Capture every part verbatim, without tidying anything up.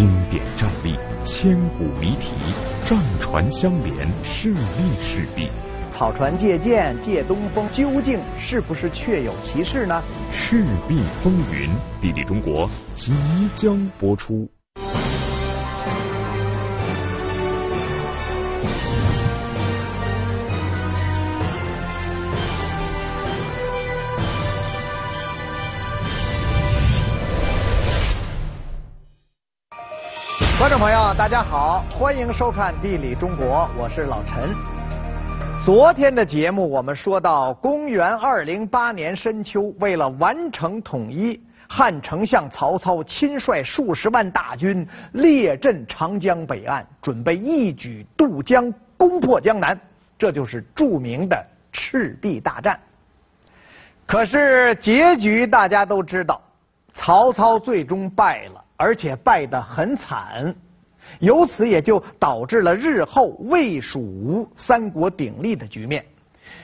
经典战例、千古谜题，战船相连，势力势必。草船借箭、借东风，究竟是不是确有其事呢？赤壁风云，地理中国即将播出。 观众朋友，大家好，欢迎收看《地理中国》，我是老陈。昨天的节目我们说到，公元二零八年深秋，为了完成统一，汉丞相曹操亲率数十万大军列阵长江北岸，准备一举渡江，攻破江南，这就是著名的赤壁大战。可是结局大家都知道，曹操最终败了。 而且败得很惨，由此也就导致了日后魏、蜀、吴三国鼎立的局面。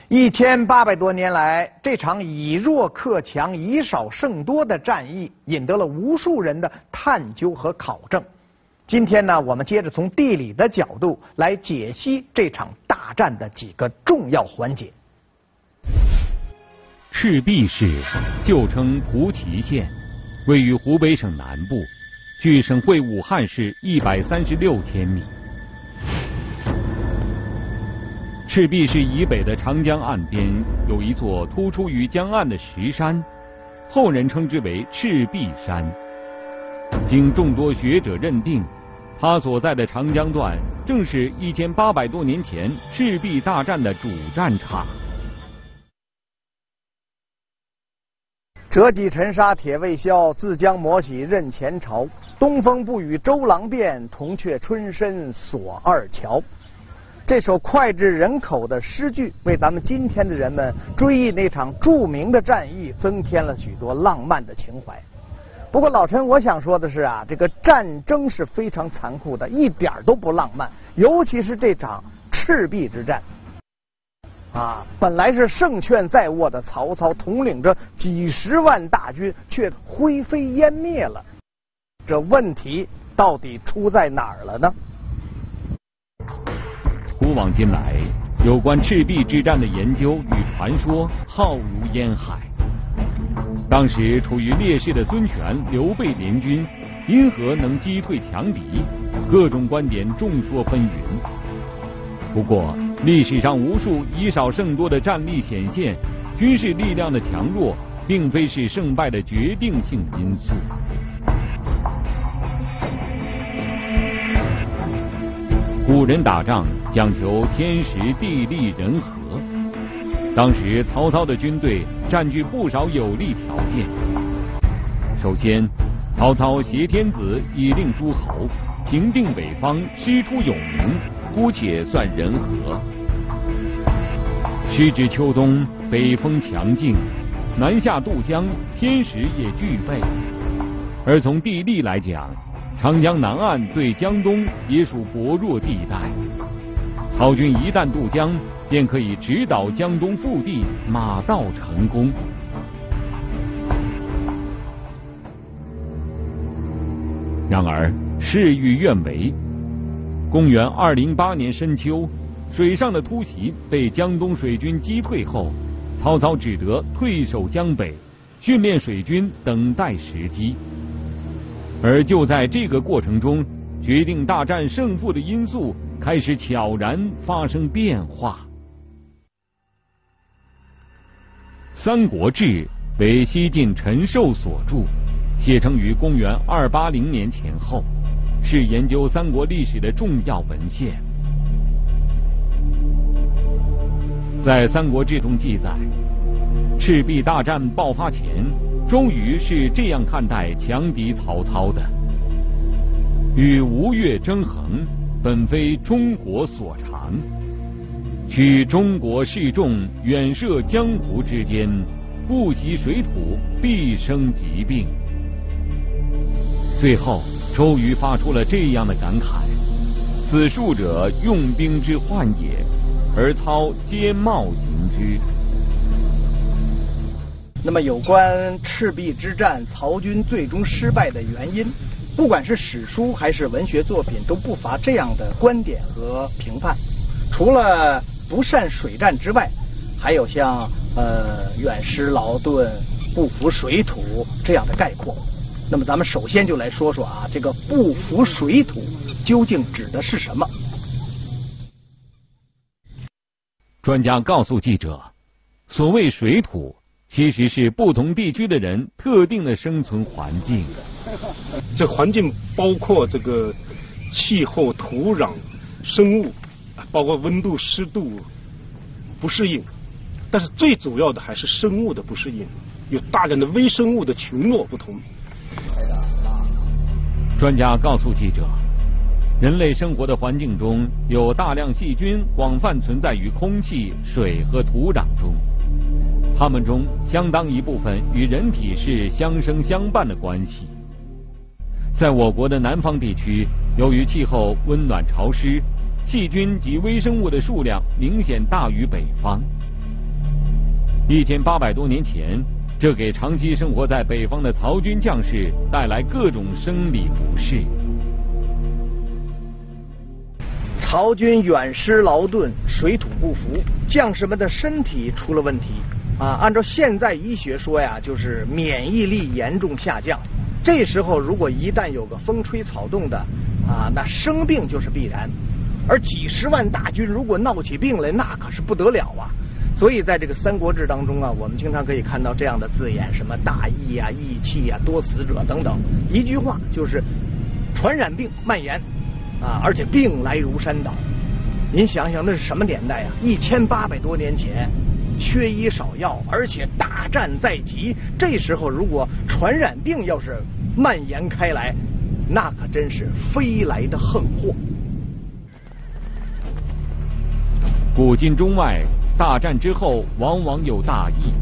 一千八百多年来，这场以弱克强、以少胜多的战役，引得了无数人的探究和考证。今天呢，我们接着从地理的角度来解析这场大战的几个重要环节。赤壁市，旧称蒲圻县，位于湖北省南部。 距省会武汉市一百三十六千米。赤壁市以北的长江岸边有一座突出于江岸的石山，后人称之为赤壁山。经众多学者认定，它所在的长江段正是一千八百多年前赤壁大战的主战场。 折戟沉沙铁未销，自将磨洗任前朝。东风不与周郎便，铜雀春深锁二乔。这首脍炙人口的诗句，为咱们今天的人们追忆那场著名的战役增添了许多浪漫的情怀。不过，老陈，我想说的是啊，这个战争是非常残酷的，一点都不浪漫，尤其是这场赤壁之战。 啊，本来是胜券在握的曹操，统领着几十万大军，却灰飞烟灭了。这问题到底出在哪儿了呢？古往今来，有关赤壁之战的研究与传说浩如烟海。当时处于劣势的孙权、刘备联军，因何能击退强敌？各种观点众说纷纭。 不过，历史上无数以少胜多的战例显现，军事力量的强弱并非是胜败的决定性因素。古人打仗讲求天时、地利、人和，当时曹操的军队占据不少有利条件。首先，曹操挟天子以令诸侯，平定北方，师出有名。 姑且算人和。时值秋冬，北风强劲，南下渡江，天时也具备。而从地利来讲，长江南岸对江东也属薄弱地带。曹军一旦渡江，便可以直捣江东腹地，马到成功。 然而，事与愿违。 公元二零八年深秋，水上的突袭被江东水军击退后，曹操只得退守江北，训练水军，等待时机。而就在这个过程中，决定大战胜负的因素开始悄然发生变化。《三国志》为西晋陈寿所著，写成于公元二八零年前后。 是研究三国历史的重要文献。在《三国志》中记载，赤壁大战爆发前，周瑜是这样看待强敌曹操的：“与吴越争衡，本非中国所长。取中国示众，远涉江湖之间，不习水土，必生疾病。”最后。 周瑜发出了这样的感慨：“此数者，用兵之患也，而操皆冒行之。”那么，有关赤壁之战曹军最终失败的原因，不管是史书还是文学作品，都不乏这样的观点和评判。除了不善水战之外，还有像呃远失劳顿、不服水土这样的概括。那么咱们首先就来说说啊，这个不服水土究竟指的是什么？专家告诉记者，所谓水土，其实是不同地区的人特定的生存环境。这环境包括这个气候、土壤、生物，包括温度、湿度不适应，但是最主要的还是生物的不适应，有大量的微生物的群落不同。专家告诉记者，人类生活的环境中有大量细菌广泛存在于空气、水和土壤中，它们中相当一部分与人体是相生相伴的关系。在我国的南方地区，由于气候温暖潮湿，细菌及微生物的数量明显大于北方。一千八百多年前，这给长期生活在北方的曹军将士带来各种生理不适。曹军远失劳顿，水土不服，将士们的身体出了问题啊！按照现在医学说呀，就是免疫力严重下降。这时候如果一旦有个风吹草动的啊，那生病就是必然。而几十万大军如果闹起病来，那可是不得了啊！所以在这个《三国志》当中啊，我们经常可以看到这样的字眼，什么大疫啊、疫气啊、多死者等等。一句话就是传染病蔓延啊，而且病来如山倒。您想想那是什么年代啊？一千八百多年前。缺医少药，而且大战在即，这时候如果传染病要是蔓延开来，那可真是飞来的横祸。古今中外，大战之后往往有大疫，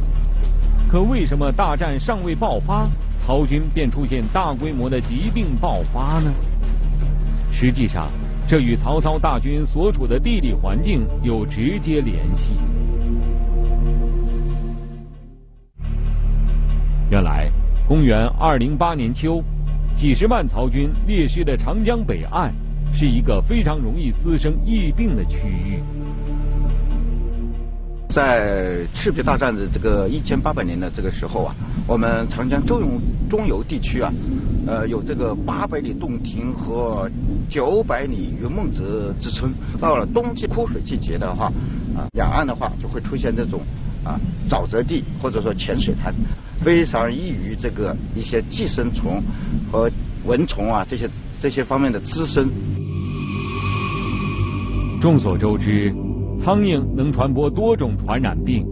可为什么大战尚未爆发，曹军便出现大规模的疾病爆发呢？实际上，这与曹操大军所处的地理环境有直接联系。原来，公元二零八年秋，几十万曹军列师的长江北岸是一个非常容易滋生疫病的区域。在赤壁大战的这个一千八百年的这个时候啊，我们长江中游中游地区啊，呃，有这个八百里洞庭和九百里云梦泽之称。到了冬季枯水季节的话，啊，两岸的话就会出现这种啊沼泽地或者说浅水滩。非常易于这个一些寄生虫和蚊虫啊这些这些方面的滋生。众所周知，苍蝇能传播多种传染病，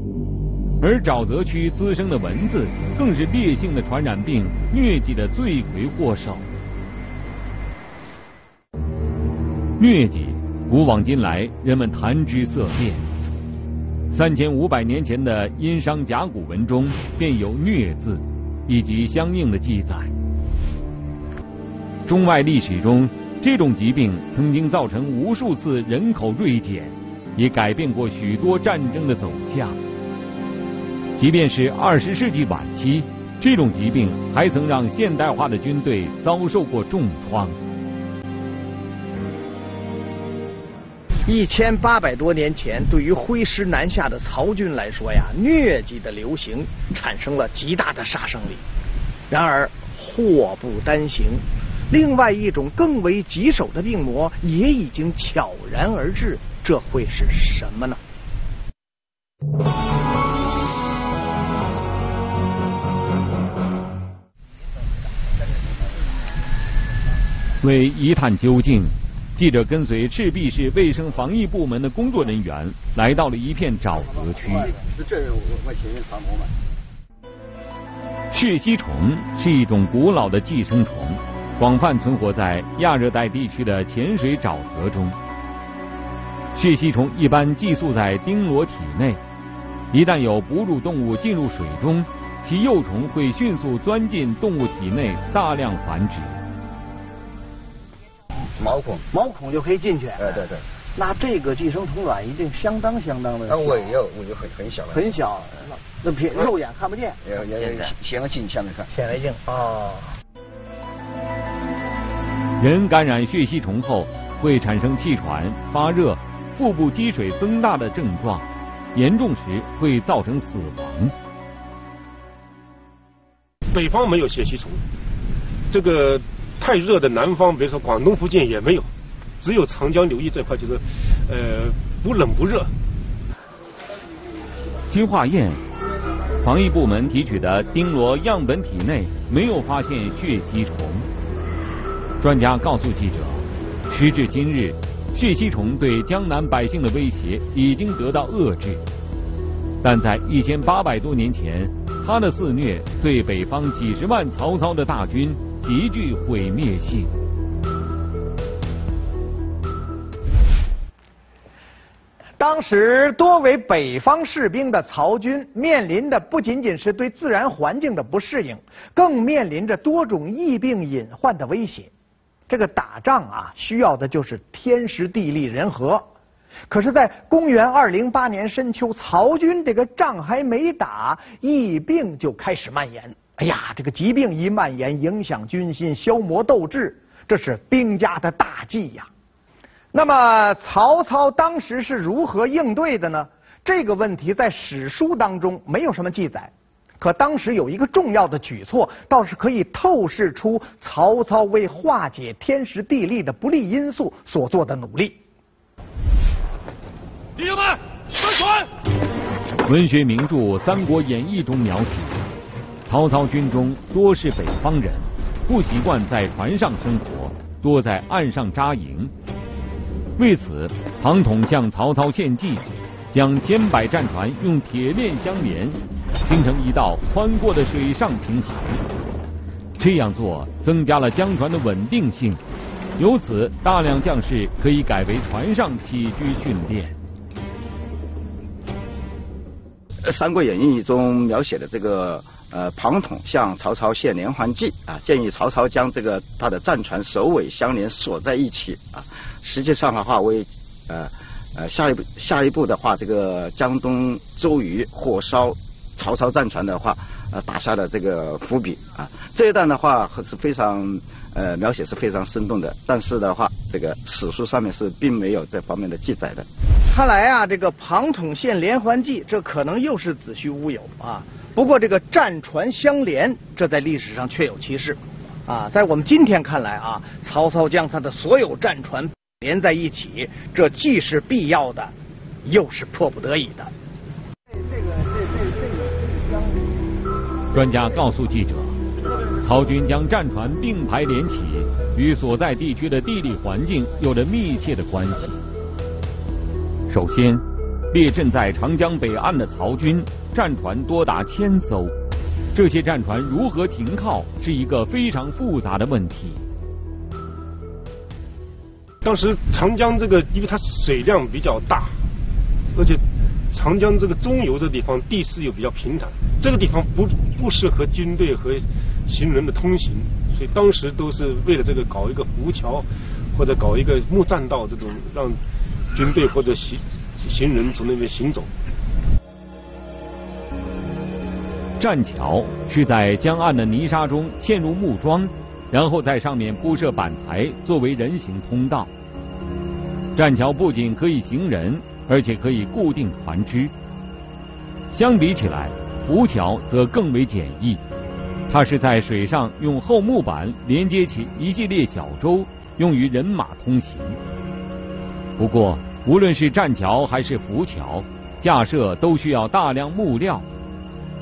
而沼泽区滋生的蚊子更是烈性的传染病疟疾的罪魁祸首。疟疾古往今来人们谈之色变。三千五百年前的殷商甲骨文中便有疟字以及相应的记载。中外历史中，这种疾病曾经造成无数次人口锐减，也改变过许多战争的走向。即便是二十世纪晚期，这种疾病还曾让现代化的军队遭受过重创。一千八百多年前，对于挥师南下的曹军来说呀，疟疾的流行产生了极大的杀伤力。然而祸不单行，另外一种更为棘手的病魔也已经悄然而至，这会是什么呢？为一探究竟，记者跟随赤壁市卫生防疫部门的工作人员来到了一片沼泽区。赤吸虫是一种古老的寄生虫，广泛存活在亚热带地区的浅水沼泽中。赤吸虫一般寄宿在丁螺体内，一旦有哺乳动物进入水中，其幼虫会迅速钻进动物体内大量繁殖。毛孔，毛孔就可以进去。哎，对对。那这个寄生虫卵一定相当相当的。啊，尾有尾有很很小。很小，那平肉眼看不见。也也显微镜下面看。显微镜。哦。人感染血吸虫后，会产生气喘、发热、腹部积水增大的症状，严重时会造成死亡。北方没有血吸虫，这个太热的南方，比如说广东、福建也没有，只有长江流域这块就是，呃，不冷不热。经化验，防疫部门提取的丁螺样本体内没有发现血吸虫。专家告诉记者，时至今日，血吸虫对江南百姓的威胁已经得到遏制，但在一千八百多年前，它的肆虐对北方几十万曹操的大军极具毁灭性。当时多为北方士兵的曹军面临的不仅仅是对自然环境的不适应，更面临着多种疫病隐患的威胁。这个打仗啊，需要的就是天时地利人和。可是，在公元二零八年深秋，曹军这个仗还没打，疫病就开始蔓延。哎呀，这个疾病一蔓延，影响军心，消磨斗志，这是兵家的大忌呀。那么曹操当时是如何应对的呢？这个问题在史书当中没有什么记载，可当时有一个重要的举措，倒是可以透视出曹操为化解天时地利的不利因素所做的努力。弟兄们，翻船！文学名著《三国演义》中描写，曹操军中多是北方人，不习惯在船上生活，多在岸上扎营。为此，庞统向曹操献计，将千百战船用铁链相连，形成一道宽阔的水上平台。这样做增加了江船的稳定性，由此大量将士可以改为船上起居训练。《三国演义》中描写的这个呃庞统向曹操献连环计啊，建议曹操将这个他的战船首尾相连锁在一起啊。实际上的话，为呃呃下一步下一步的话，这个江东周瑜火烧曹操战船的话，呃打下了这个伏笔啊。这一段的话是非常呃描写是非常生动的，但是的话，这个史书上面是并没有这方面的记载的。看来啊，这个庞统献连环计，这可能又是子虚乌有啊。不过这个战船相连，这在历史上确有其事啊。在我们今天看来啊，曹操将他的所有战船连在一起，这既是必要的，又是迫不得已的。专家告诉记者，曹军将战船并排连起，与所在地区的地理环境有着密切的关系。首先，列阵在长江北岸的曹军战船多达千艘，这些战船如何停靠是一个非常复杂的问题。当时长江这个，因为它水量比较大，而且长江这个中游这地方地势又比较平坦，这个地方不不适合军队和行人的通行，所以当时都是为了这个搞一个浮桥，或者搞一个木栈道，这种让军队或者行行人从那边行走。栈桥是在江岸的泥沙中嵌入木桩，然后在上面铺设板材作为人行通道。栈桥不仅可以行人，而且可以固定船只。相比起来，浮桥则更为简易，它是在水上用厚木板连接起一系列小舟，用于人马通行。不过，无论是栈桥还是浮桥，架设都需要大量木料。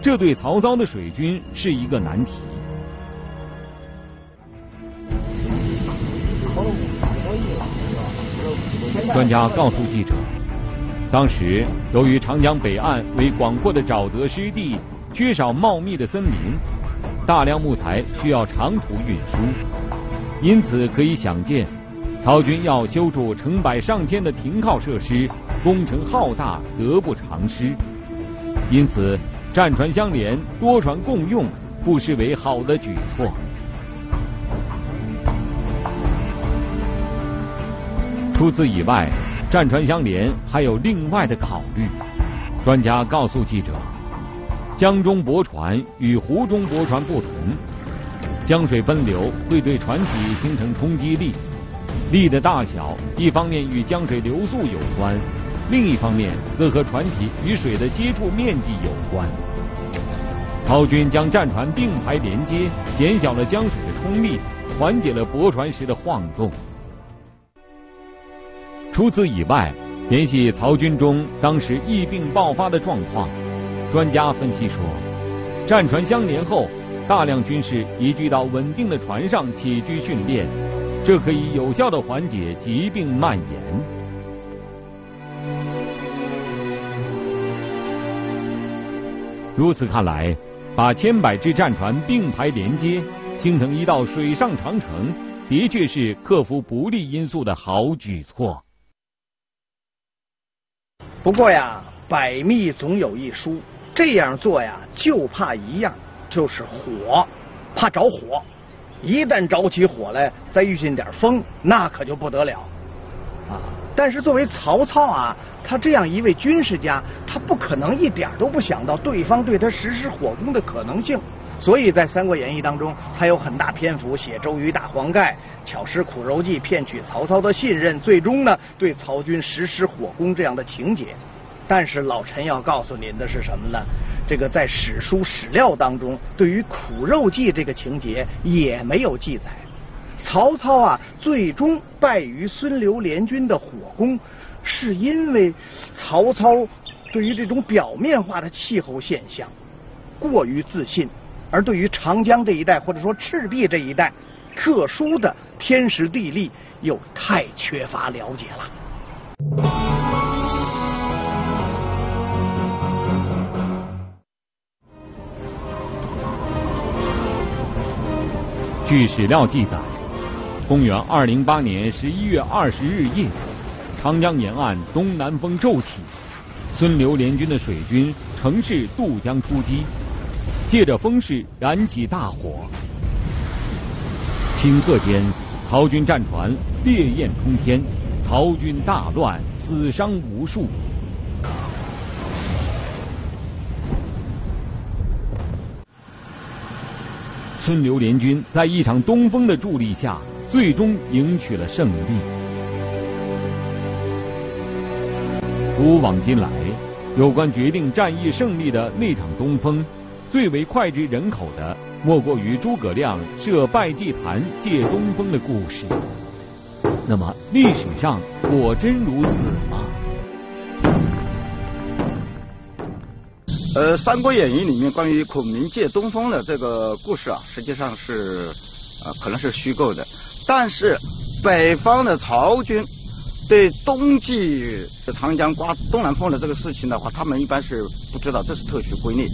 这对曹操的水军是一个难题。专家告诉记者，当时由于长江北岸为广阔的沼泽湿地，缺少茂密的森林，大量木材需要长途运输，因此可以想见，曹军要修筑成百上千的停靠设施，工程浩大，得不偿失。因此，战船相连，多船共用，不失为好的举措。除此以外，战船相连还有另外的考虑。专家告诉记者，江中驳船与湖中驳船不同，江水奔流会对船体形成冲击力，力的大小一方面与江水流速有关，另一方面则和船体与水的接触面积有关。曹军将战船并排连接，减小了江水的冲力，缓解了泊船时的晃动。除此以外，联系曹军中当时疫病爆发的状况，专家分析说，战船相连后，大量军士移居到稳定的船上起居训练，这可以有效地缓解疾病蔓延。 如此看来，把千百只战船并排连接，形成一道水上长城，的确是克服不利因素的好举措。不过呀，百密总有一疏，这样做呀，就怕一样，就是火，怕着火。一旦着起火来，再遇见点风，那可就不得了啊！但是作为曹操啊。 他这样一位军事家，他不可能一点都不想到对方对他实施火攻的可能性，所以在《三国演义》当中，他有很大篇幅写周瑜打黄盖、巧施苦肉计，骗取曹操的信任，最终呢对曹军实施火攻这样的情节。但是老陈要告诉您的是什么呢？这个在史书史料当中，对于苦肉计这个情节也没有记载。曹操啊，最终败于孙刘联军的火攻。 是因为曹操对于这种表面化的气候现象过于自信，而对于长江这一带或者说赤壁这一带特殊的天时地利又太缺乏了解了。据史料记载，公元二零八年十一月二十日夜。 长江沿岸东南风骤起，孙刘联军的水军乘势渡江出击，借着风势燃起大火。顷刻间，曹军战船烈焰冲天，曹军大乱，死伤无数。孙刘联军在一场东风的助力下，最终赢取了胜利。 古往今来，有关决定战役胜利的那场东风，最为脍炙人口的，莫过于诸葛亮设拜祭坛借东风的故事。那么，历史上果真如此吗？呃，《三国演义》里面关于孔明借东风的这个故事啊，实际上是呃可能是虚构的，但是北方的曹军。 对冬季长江刮东南风的这个事情的话，他们一般是不知道，这是特许规律。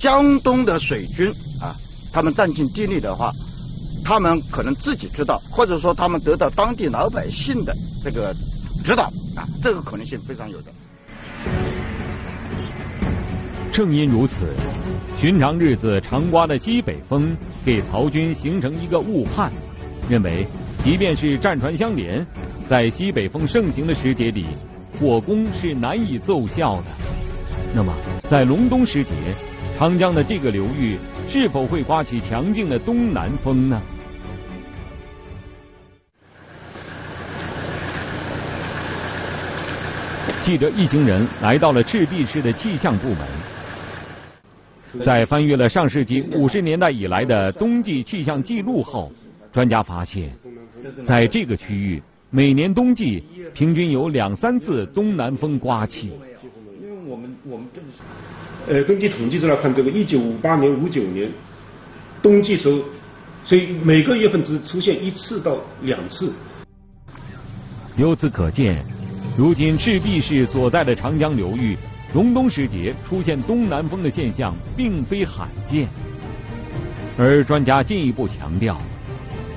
江东的水军啊，他们占尽地利的话，他们可能自己知道，或者说他们得到当地老百姓的这个指导啊，这个可能性非常有的。正因如此，寻常日子常刮的西北风给曹军形成一个误判，认为即便是战船相连。 在西北风盛行的时节里，火攻是难以奏效的。那么，在隆冬时节，长江的这个流域是否会刮起强劲的东南风呢？记者一行人来到了赤壁市的气象部门，在翻阅了上世纪五十年代以来的冬季气象记录后，专家发现，在这个区域。 每年冬季平均有两三次东南风刮起。因为我们我们呃，根据统计资料看，这个一九五八年、五九年冬季时候，所以每个月份只出现一次到两次。由此可见，如今赤壁市所在的长江流域，隆冬时节出现东南风的现象并非罕见。而专家进一步强调，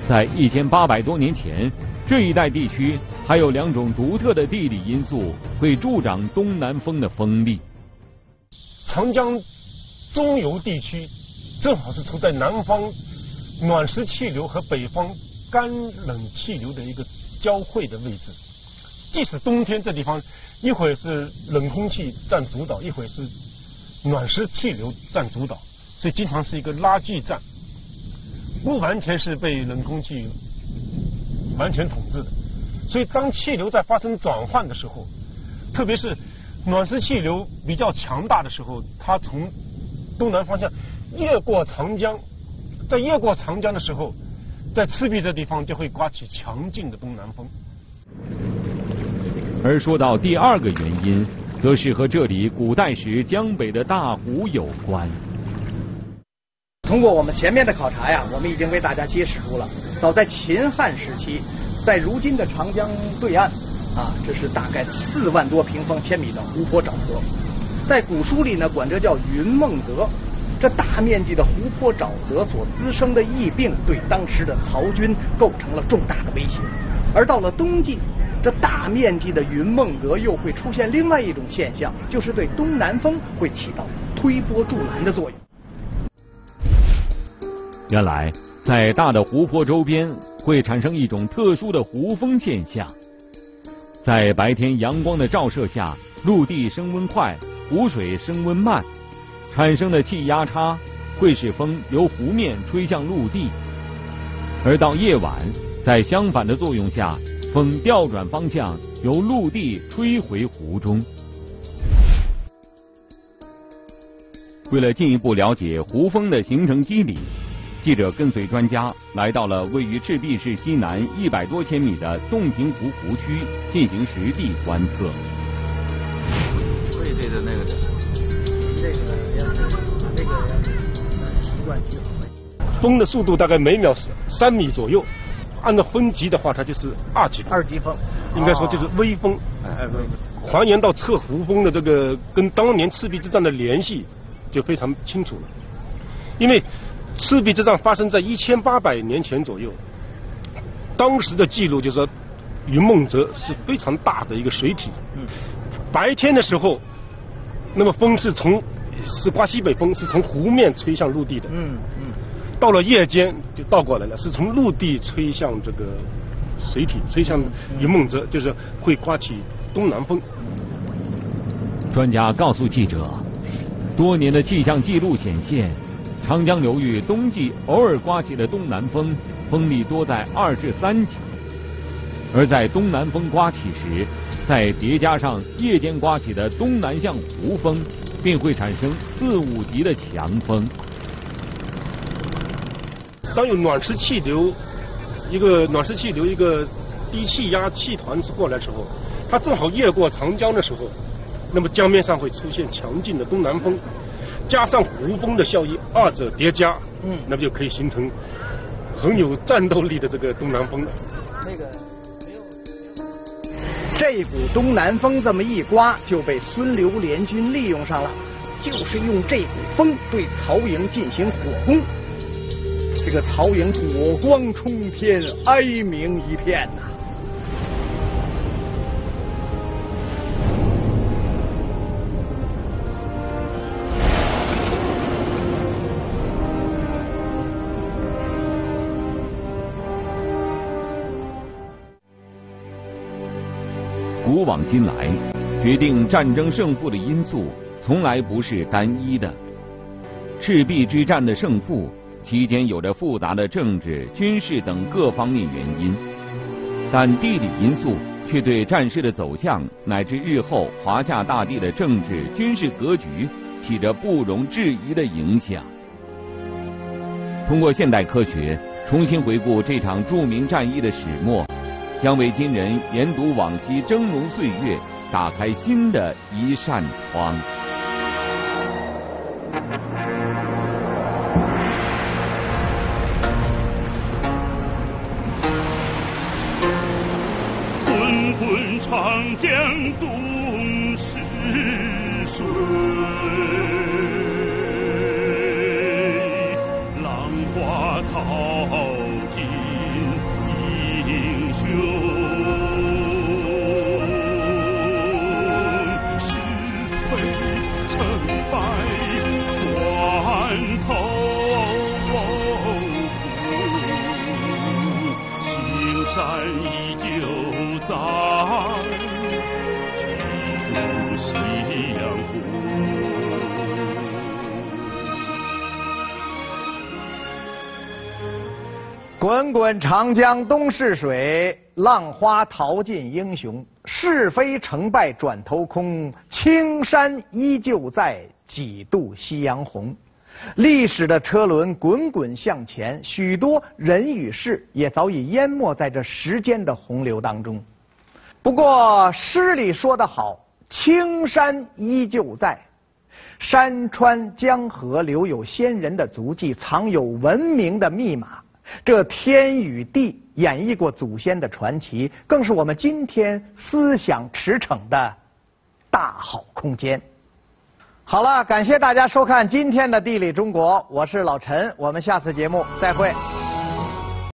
在一千八百多年前。 这一带地区还有两种独特的地理因素会助长东南风的风力。长江中游地区正好是处在南方暖湿气流和北方干冷气流的一个交汇的位置。即使冬天这地方一会是冷空气占主导，一会是暖湿气流占主导，所以经常是一个拉锯战。不完全是被人工去完全统治的。所以，当气流在发生转换的时候，特别是暖湿气流比较强大的时候，它从东南方向越过长江，在越过长江的时候，在赤壁这地方就会刮起强劲的东南风。而说到第二个原因，则是和这里古代时江北的大湖有关。通过我们前面的考察呀，我们已经为大家揭示出了，早在秦汉时期，在如今的长江对岸啊，这是大概四万多平方千米的湖泊沼泽，在古书里呢，管这叫云梦泽。这大面积的湖泊沼泽所滋生的疫病，对当时的曹军构成了重大的威胁。而到了冬季，这大面积的云梦泽又会出现另外一种现象，就是对东南风会起到推波助澜的作用。原来，在大的湖泊周边会产生一种特殊的湖风现象，在白天阳光的照射下，陆地升温快，湖水升温慢，产生的气压差会使风由湖面吹向陆地，而到夜晚，在相反的作用下，风调转方向，由陆地吹回湖中。为了进一步了解湖风的形成机理，记者跟随专家来到了位于赤壁市西南一百多千米的洞庭湖湖区进行实地观测。对对的那个的。风的速度大概每秒三米左右，按照风级的话，它就是二级风。二级风，应该说就是微风。哎，还原到测湖风的这个跟当年赤壁之战的联系就非常清楚了，因为赤壁之战发生在一千八百年前左右，当时的记录就是说，云梦泽是非常大的一个水体。白天的时候，那么风是从是刮西北风，是从湖面吹向陆地的。嗯嗯。到了夜间就倒过来了，是从陆地吹向这个水体，吹向云梦泽，就是会刮起东南风。专家告诉记者，多年的气象记录显现，长江流域冬季偶尔刮起的东南风，风力多在二至三级，而在东南风刮起时，再叠加上夜间刮起的东南向湖风，便会产生四五级的强风。当有暖湿气流，一个暖湿气流一个低气压气团是过来的时候，它正好越过长江的时候，那么江面上会出现强劲的东南风，加上湖风的效应，二者叠加，嗯，那么就可以形成很有战斗力的这个东南风了。那个。这股东南风这么一刮，就被孙刘联军利用上了，就是用这股风对曹营进行火攻。这个曹营火光冲天，哀鸣一片呐、啊。古往今来，决定战争胜负的因素从来不是单一的。赤壁之战的胜负期间有着复杂的政治、军事等各方面原因，但地理因素却对战事的走向乃至日后华夏大地的政治、军事格局起着不容置疑的影响。通过现代科学重新回顾这场著名战役的始末，将为今人研读往昔峥嵘岁月打开新的一扇窗。滚滚长江东逝水，浪花淘尽英雄，是非成败转头空，青山依旧在，几度夕阳红。滚滚长江东逝水，浪花淘尽英雄。是非成败转头空，青山依旧在，几度夕阳红。历史的车轮滚滚向前，许多人与事也早已淹没在这时间的洪流当中。不过诗里说得好，青山依旧在。 山川江河留有先人的足迹，藏有文明的密码。这天与地演绎过祖先的传奇，更是我们今天思想驰骋的大好空间。好了，感谢大家收看今天的《地理中国》，我是老陈，我们下次节目再会。